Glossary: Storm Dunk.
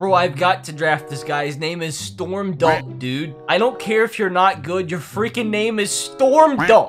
Bro, I've got to draft this guy. His name is Storm Dunk, dude. I don't care if you're not good. Your freaking name is Storm Dunk.